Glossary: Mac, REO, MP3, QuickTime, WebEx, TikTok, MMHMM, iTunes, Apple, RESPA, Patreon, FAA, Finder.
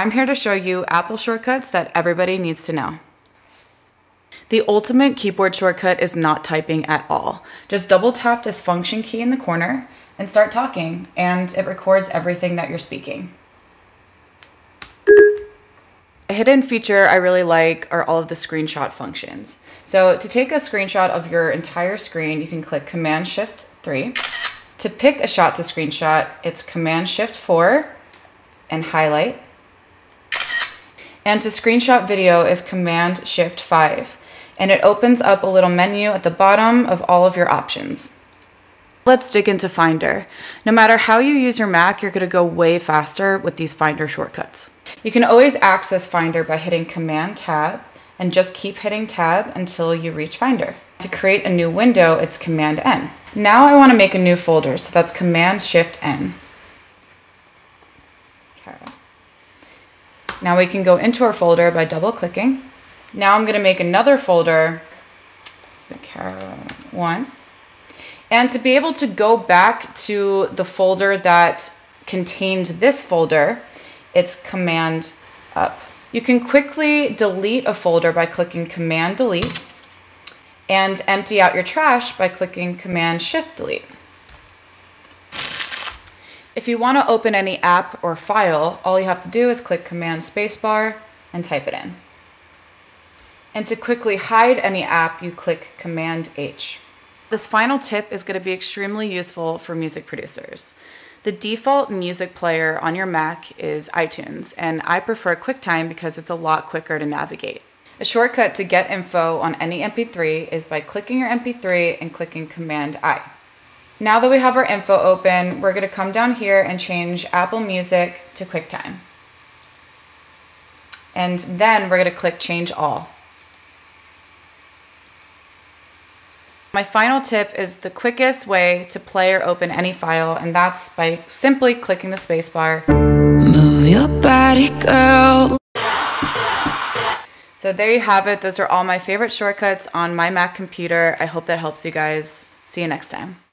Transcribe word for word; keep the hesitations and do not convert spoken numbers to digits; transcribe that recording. I'm here to show you Apple shortcuts that everybody needs to know. The ultimate keyboard shortcut is not typing at all. Just double tap this function key in the corner and start talking, and it records everything that you're speaking. A hidden feature I really like are all of the screenshot functions. So to take a screenshot of your entire screen, you can click Command Shift three. To pick a shot to screenshot, it's Command Shift four and highlight. And to screenshot video is Command Shift five. And it opens up a little menu at the bottom of all of your options. Let's dig into Finder. No matter how you use your Mac, you're going to go way faster with these Finder shortcuts. You can always access Finder by hitting Command Tab and just keep hitting Tab until you reach Finder. To create a new window, it's Command N. Now I want to make a new folder, so that's Command Shift N. Okay. Now we can go into our folder by double-clicking. Now I'm going to make another folder, Caro one. And to be able to go back to the folder that contained this folder, it's Command Up. You can quickly delete a folder by clicking Command Delete and empty out your trash by clicking Command Shift Delete. If you want to open any app or file, all you have to do is click Command Spacebar and type it in. And to quickly hide any app, you click Command H. This final tip is going to be extremely useful for music producers. The default music player on your Mac is iTunes, and I prefer QuickTime because it's a lot quicker to navigate. A shortcut to get info on any M P three is by clicking your M P three and clicking Command I. Now that we have our info open, we're going to come down here and change Apple Music to QuickTime. And then we're going to click Change All. My final tip is the quickest way to play or open any file, and that's by simply clicking the spacebar. Move your body, girl. So there you have it. Those are all my favorite shortcuts on my Mac computer. I hope that helps you guys. See you next time.